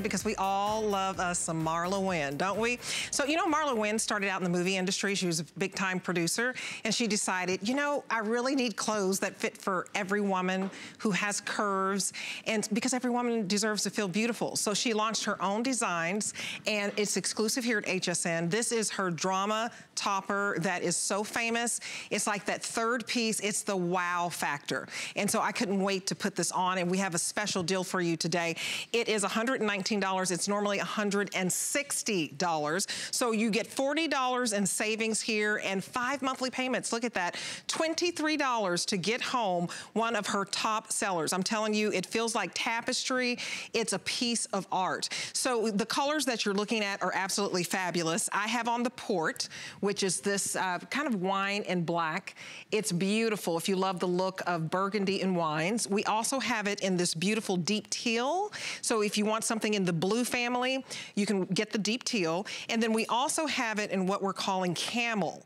Because we all love us some MarlaWynne, don't we? So, you know, MarlaWynne started out in the movie industry. She was a big-time producer, and she decided, you know, I really need clothes that fit for every woman who has curves, and because every woman deserves to feel beautiful. So she launched her own designs, and it's exclusive here at HSN. This is her drama topper that is so famous. It's like that third piece. It's the wow factor. And so I couldn't wait to put this on, and we have a special deal for you today. It is $119. It's normally $160. So you get $40 in savings here and 5 monthly payments. Look at that. $23 to get home one of her top sellers. I'm telling you, it feels like tapestry. It's a piece of art. So the colors that you're looking at are absolutely fabulous. I have on the port, which is this kind of wine and black. It's beautiful if you love the look of burgundy and wines. We also have it in this beautiful deep teal. So if you want something in the blue family, you can get the deep teal. And then we also have it in what we're calling camel.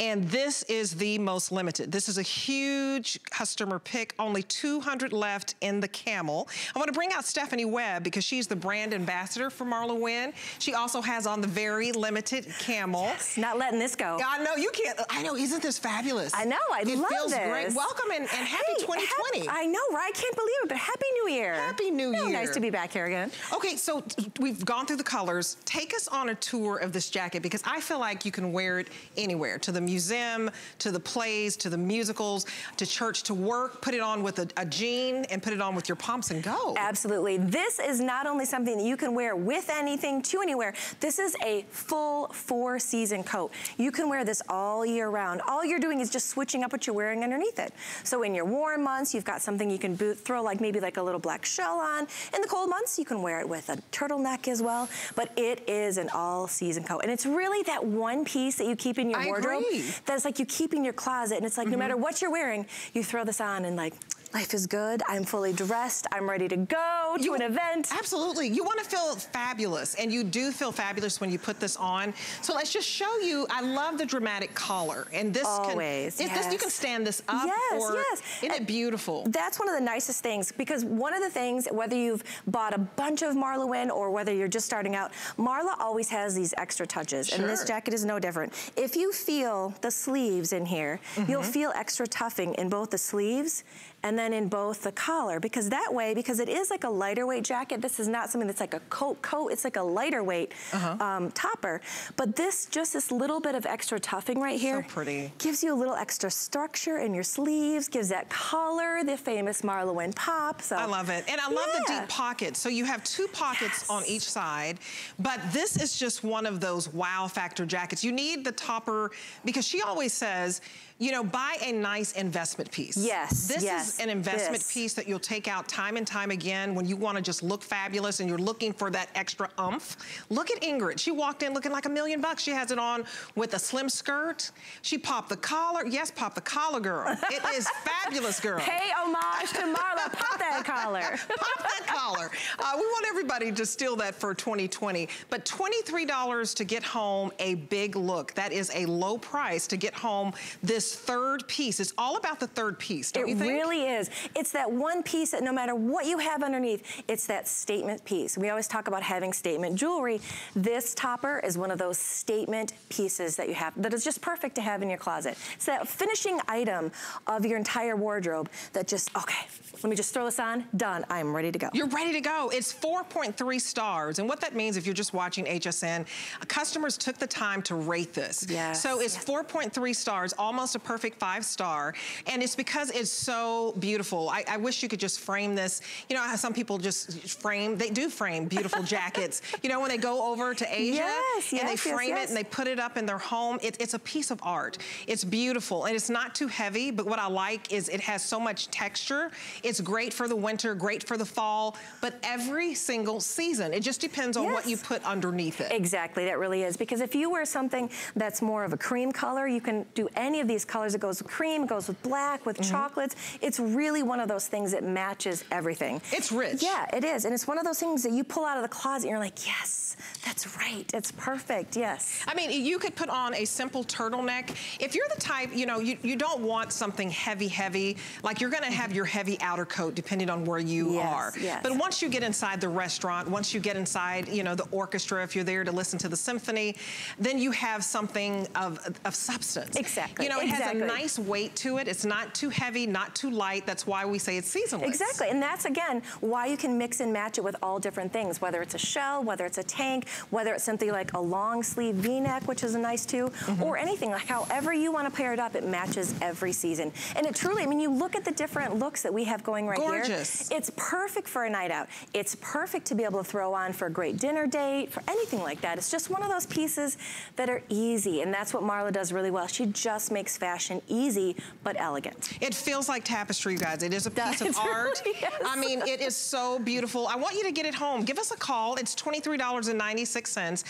And this is the most limited. This is a huge customer pick, only 200 left in the camel. I want to bring out Stephanie Webb because she's the brand ambassador for MarlaWynne. She also has on the very limited camel. Yes, not letting this go. I know, you can't. I know, isn't this fabulous? I know, I love this. It feels great. Welcome and happy 2020. I know, right? I can't believe it, but Happy New Year. Happy New Year. Nice to be back here again. Okay, so we've gone through the colors. Take us on a tour of this jacket because I feel like you can wear it anywhere, to the museum, to the plays, to the musicals, to church, to work. Put it on with a jean and put it on with your pumps and go. Absolutely. This is not only something that you can wear with anything to anywhere, this is a full 4-season coat. You can wear this all year round. All you're doing is just switching up what you're wearing underneath it. So in your warm months, you've got something you can throw like maybe like a little black shell on. In the cold months, you can wear it with a turtleneck as well, but it is an all-season coat. And it's really that one piece that you keep in your wardrobe. Agree. That's like you keep in your closet, and it's like no matter what you're wearing, you throw this on and like, life is good, I'm fully dressed, I'm ready to go to an event. Absolutely, you wanna feel fabulous, and you do feel fabulous when you put this on. So let's just show you, I love the dramatic collar. And this Always, yes. You can stand this up, or isn't it beautiful? That's one of the nicest things, because one of the things, whether you've bought a bunch of MarlaWynne or whether you're just starting out, Marla always has these extra touches, and this jacket is no different. If you feel the sleeves in here, you'll feel extra tuffing in both the sleeves and then in both the collar, because that way, because it is like a lighter weight jacket, this is not something that's like a coat, it's like a lighter weight topper. But this, just this little bit of extra tuffing right here, so pretty, gives you a little extra structure in your sleeves, gives that collar the famous MarlaWynne pop. So I love it, and I love the deep pockets. So you have 2 pockets on each side, but this is just one of those wow factor jackets. You need the topper because she always says, you know, buy a nice investment piece. Yes, This is an investment piece that you'll take out time and time again when you want to just look fabulous and you're looking for that extra oomph. Look at Ingrid. She walked in looking like $1,000,000. She has it on with a slim skirt. She popped the collar. Yes, pop the collar, girl. It is fabulous, girl. Pay homage to Marla. Pop that collar. Pop that collar. We want everybody to steal that for 2020. But $23 to get home a big look. That is a low price to get home this third piece. It's all about the third piece, don't you think? It really is. It's that one piece that no matter what you have underneath, it's that statement piece. We always talk about having statement jewelry. This topper is one of those statement pieces that you have that is just perfect to have in your closet. It's that finishing item of your entire wardrobe that just, okay, let me just throw this on, done, I'm ready to go. You're ready to go. It's 4.3 stars, and what that means if you're just watching HSN, customers took the time to rate this. So it's 4.3 stars, almost a perfect 5-star, and it's because it's so beautiful. I wish you could just frame this. You know how some people just frame, they do frame beautiful jackets. You know, when they go over to Asia and they frame it and they put it up in their home, it's a piece of art. It's beautiful, and it's not too heavy, but what I like is it has so much texture. It's great for the winter, great for the fall, but every single season. It just depends on what you put underneath it. Exactly, that really is, because if you wear something that's more of a cream color, you can do any of these colors. It goes with cream, it goes with black, with chocolates. It's really one of those things that matches everything. It's rich. Yeah, it is. And it's one of those things that you pull out of the closet and you're like, yes, that's right. It's perfect, yes. I mean, you could put on a simple turtleneck. If you're the type, you know, you don't want something heavy, heavy. Like you're going to have your heavy outer coat depending on where you are. Yes. But once you get inside the restaurant, once you get inside, you know, the orchestra, if you're there to listen to the symphony, then you have something of substance. Exactly. You know, it has a nice weight to it. It's not too heavy, not too light. That's why we say it's seasonless. Exactly. And that's, again, why you can mix and match it with all different things, whether it's a shell, whether it's a tank, whether it's something like a long sleeve V-neck, which is a nice too, or anything. Like however you want to pair it up, it matches every season. And it truly, I mean, you look at the different looks that we have going right here. It's perfect for a night out. It's perfect to be able to throw on for a great dinner date, for anything like that. It's just one of those pieces that are easy. And that's what Marla does really well. She just makes fashion easy, but elegant. It feels like tapestry, you guys. It is a piece of art. Really is. I mean, it is so beautiful. I want you to get it home. Give us a call. It's $23.96.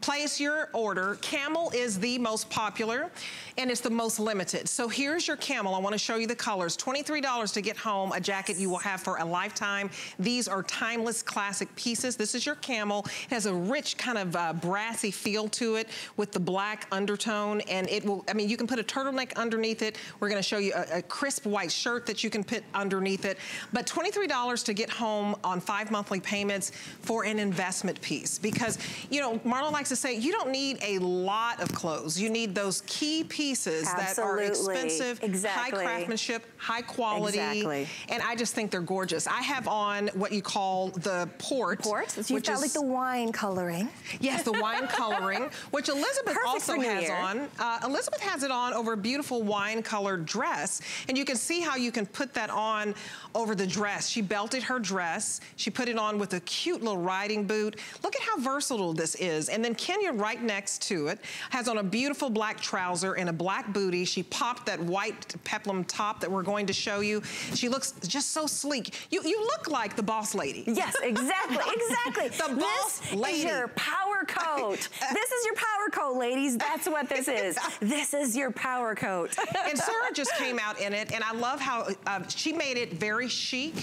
Place your order. Camel is the most popular, and it's the most limited. So here's your camel. I want to show you the colors. $23 to get home a jacket you will have for a lifetime. These are timeless classic pieces. This is your camel. It has a rich kind of brassy feel to it with the black undertone, and it will, I mean, you can put a turtleneck underneath it. We're going to show you a crisp white shirt that you can put underneath it. But $23 to get home on 5 monthly payments for an investment piece, because, you know, Marla likes to say you don't need a lot of clothes. You need those key pieces that are expensive, high craftsmanship, high quality. Exactly. And I just think they're gorgeous. I have on what you call the port. So you've got like the wine coloring. Yes, the wine coloring, which Elizabeth also has on. Elizabeth has it on over a beautiful wine colored dress. And you can see how you can put that on over the dress. She belted her dress. She put it on with a cute little riding boot. Look at how versatile this is. And then Kenya right next to it has on a beautiful black trouser and a black booty. She popped that white peplum top that we're going to show you. She looks just so sleek. You look like the boss lady. Yes, exactly, exactly. The boss lady. This is your power coat. This is your power coat, ladies. That's what this is. This is your power coat. And Sarah just came out in it, and I love how she made it very chic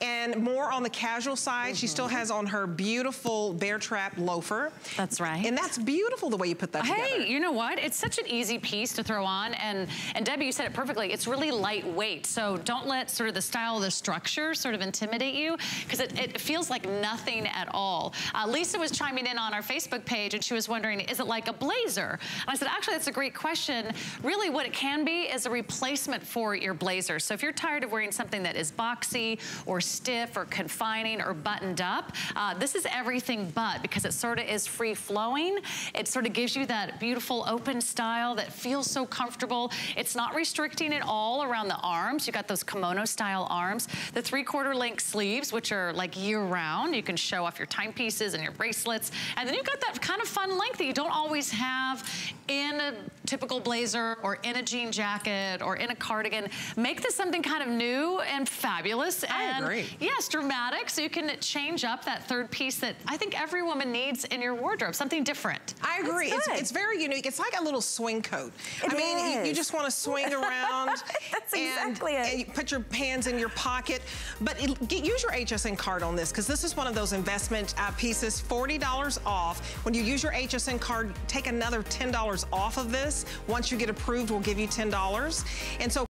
and more on the casual side. She still has on her beautiful Bear Trap loafer. That's right. And that's beautiful the way you put that together. Hey, you know what? It's such an easy piece to throw on, and Debbie, you said it perfectly. It's really lightweight, so don't let sort of the style, the structure sort of intimidate you, because it feels like nothing at all. Lisa was chiming in on our Facebook page, and she was wondering, is it like a blazer? And I said, actually, that's a great question. Really, what it can be is a replacement for your blazer. So if you're tired of wearing something that is boxy or stiff or confining or buttoned up, this is everything but, because it sort of is free flowing. It sort of gives you that beautiful open style that feels so comfortable. It's not restricting at all around the arms. You got those kimono style arms, the 3/4 length sleeves, which are like year round. You can show off your timepieces and your bracelets. And then you've got that kind of fun length that you don't always have in a typical blazer or in a jean jacket or in a cardigan. Make this something kind of new and fabulous. And I agree. Yes, dramatic. So you can change up that third piece that I think every woman needs in your wardrobe, something different. I agree. It's very unique. It's like a little swing coat. I mean, you just want to swing around. That's exactly it. And you put your hands in your pocket. But use your HSN card on this, because this is one of those investment pieces, $40 off. When you use your HSN card, take another $10 off of this. Once you get approved, we'll give you $10. And so